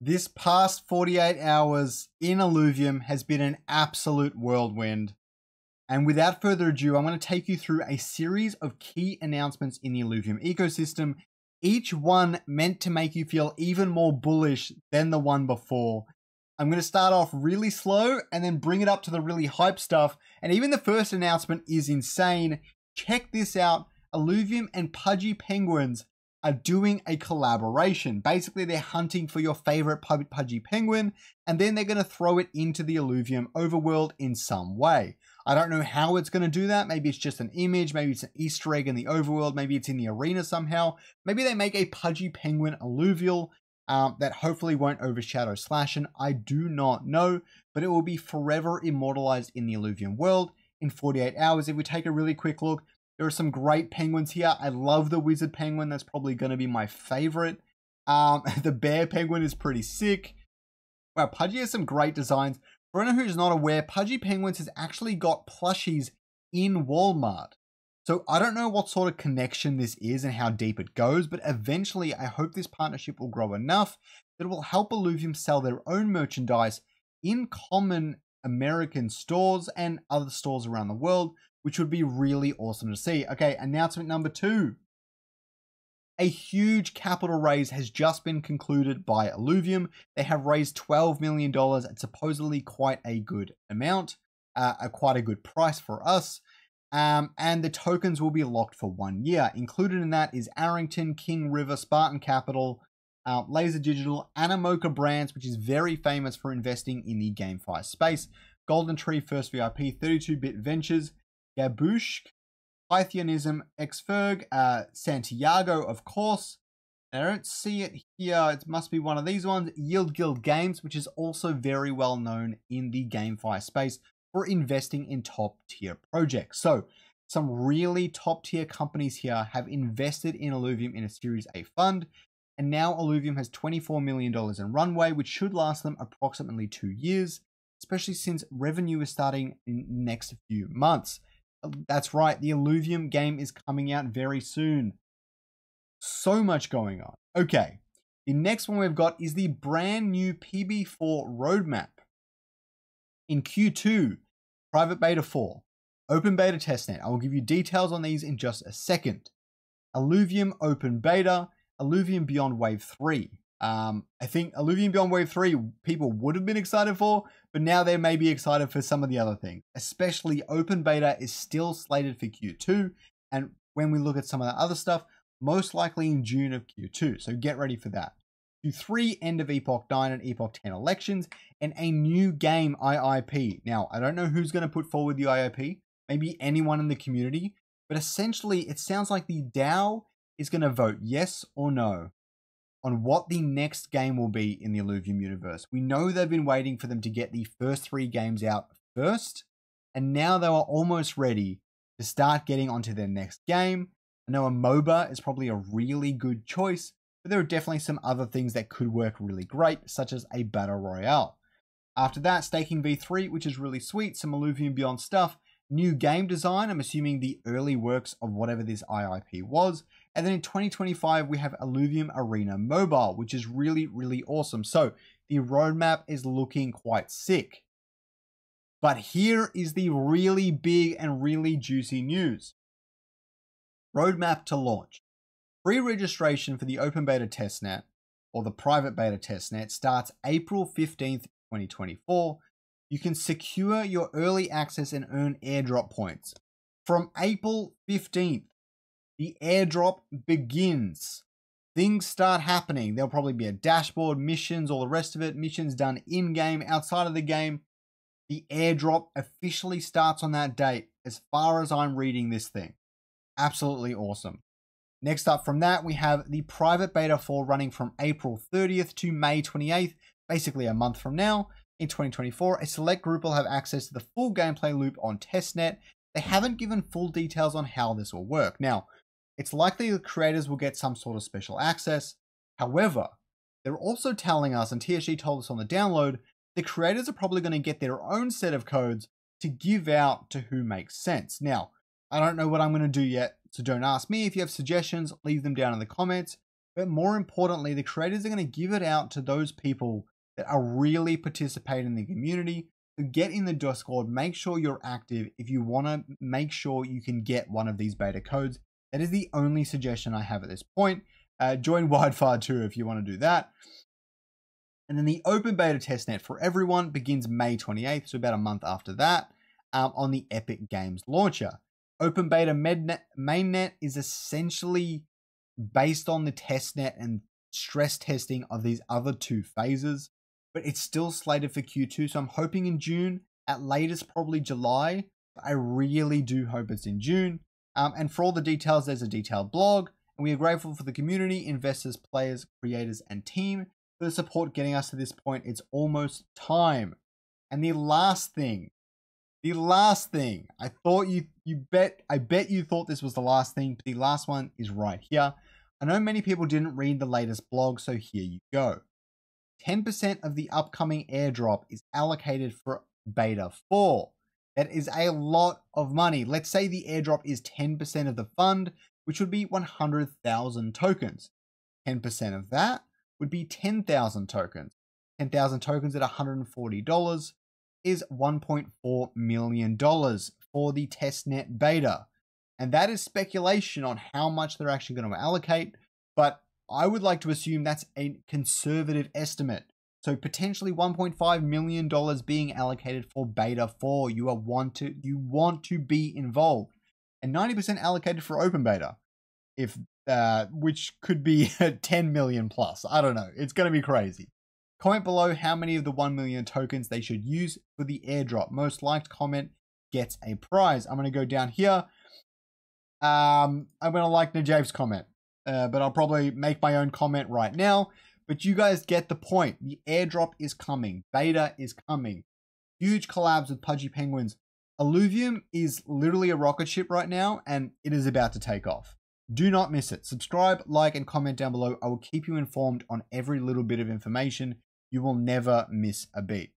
This past 48 hours in Illuvium has been an absolute whirlwind. And without further ado, I'm going to take you through a series of key announcements in the Illuvium ecosystem, each one meant to make you feel even more bullish than the one before. I'm going to start off really slow and then bring it up to the really hype stuff. And even the first announcement is insane. Check this out. Illuvium and Pudgy Penguins are doing a collaboration. Basically, they're hunting for your favorite Pudgy Penguin, and then they're going to throw it into the Illuvium overworld in some way. I don't know how it's going to do that. Maybe it's just an image. Maybe it's an Easter egg in the overworld. Maybe it's in the arena somehow. Maybe they make a Pudgy Penguin alluvial that hopefully won't overshadow Slashin'. I do not know, but it will be forever immortalized in the Illuvium world in 48 hours. If we take a really quick look, there are some great penguins here. I love the wizard penguin. That's probably going to be my favorite. The bear penguin is pretty sick. Wow, Pudgy has some great designs. For anyone who's not aware, Pudgy Penguins has actually got plushies in Walmart. So I don't know what sort of connection this is and how deep it goes, but eventually I hope this partnership will grow enough that it will help Illuvium sell their own merchandise in common American stores and other stores around the world, which would be really awesome to see. Okay, announcement number 2. A huge capital raise has just been concluded by Illuvium. They have raised $12 million at supposedly quite a good amount, quite a good price for us. And the tokens will be locked for 1 year. Included in that is Arrington, King River, Spartan Capital, Laser Digital, Animoca Brands, which is very famous for investing in the GameFi space, Golden Tree, First VIP, 32-bit Ventures, Gabushk, Pythianism, Exferg, Santiago, of course. I don't see it here. It must be one of these ones. Yield Guild Games, which is also very well known in the GameFi space for investing in top tier projects. So some really top tier companies here have invested in Illuvium in a Series A fund. And now Illuvium has $24 million in runway, which should last them approximately 2 years, especially since revenue is starting in the next few months. That's right, the Illuvium game is coming out very soon. So much going on. Okay, the next one we've got is the brand new PB4 roadmap. In Q2, Private Beta 4, Open Beta Testnet. I will give you details on these in just a second. Illuvium Open Beta, Illuvium Beyond Wave 3. I think Illuvium Beyond Wave 3 people would have been excited for, but now they may be excited for some of the other things, especially Open Beta is still slated for Q2. And when we look at some of the other stuff, most likely in June of Q2. So get ready for that. Q3, end of Epoch 9 and Epoch 10 elections, and a new game IIP. Now, I don't know who's going to put forward the IIP, maybe anyone in the community, but essentially it sounds like the DAO is going to vote yes or no on what the next game will be in the Illuvium universe. We know they've been waiting for them to get the first 3 games out first, and now they are almost ready to start getting onto their next game. I know a MOBA is probably a really good choice, but there are definitely some other things that could work really great, such as a Battle Royale. After that, Staking V3, which is really sweet, some Illuvium Beyond stuff, new game design, I'm assuming the early works of whatever this IIP was, and then in 2025, we have Illuvium Arena Mobile, which is really, really awesome. So the roadmap is looking quite sick. But here is the really big and really juicy news. Roadmap to launch. Pre-registration for the Open Beta Testnet, or the Private Beta Testnet, starts April 15th, 2024. You can secure your early access and earn airdrop points. From April 15th, the airdrop begins. Things start happening. There'll probably be a dashboard, missions, all the rest of it. Missions done in-game, outside of the game. The airdrop officially starts on that date, as far as I'm reading this thing. Absolutely awesome. Next up from that, we have the Private Beta 4 running from April 30th to May 28th, basically a month from now. In 2024, a select group will have access to the full gameplay loop on testnet. They haven't given full details on how this will work. Now, it's likely the creators will get some sort of special access. However, they're also telling us, and TSG told us on the download, the creators are probably going to get their own set of codes to give out to who makes sense. Now, I don't know what I'm going to do yet, so don't ask me. If you have suggestions, leave them down in the comments. But more importantly, the creators are going to give it out to those people that are really participating in the community. So get in the Discord, make sure you're active if you want to make sure you can get one of these beta codes. That is the only suggestion I have at this point. Join Wildfire 2 if you want to do that. And then the open beta testnet for everyone begins May 28th, so about a month after that, on the Epic Games launcher. Open beta mainnet is essentially based on the testnet and stress testing of these other two phases, but it's still slated for Q2, so I'm hoping in June, at latest probably July, but I really do hope it's in June. And for all the details, there's a detailed blog, and we are grateful for the community, investors, players, creators, and team for the support getting us to this point. It's almost time. And the last thing, I thought I bet you thought this was the last thing, but the last one is right here. I know many people didn't read the latest blog, so here you go. 10% of the upcoming airdrop is allocated for beta 4. That is a lot of money. Let's say the airdrop is 10% of the fund, which would be 100,000 tokens. 10% of that would be 10,000 tokens. 10,000 tokens at $140 is $1.4 million for the testnet beta. And that is speculation on how much they're actually going to allocate, but I would like to assume that's a conservative estimate. So potentially $1.5 million being allocated for beta 4. You want to be involved. And 90% allocated for open beta, which could be 10 million plus. I don't know. It's going to be crazy. Comment below how many of the 1 million tokens they should use for the airdrop. Most liked comment gets a prize. I'm going to go down here. I'm going to like Najave's comment, but I'll probably make my own comment right now. But you guys get the point. The airdrop is coming. Beta is coming. Huge collabs with Pudgy Penguins. Illuvium is literally a rocket ship right now, and it is about to take off. Do not miss it. Subscribe, like, and comment down below. I will keep you informed on every little bit of information. You will never miss a beat.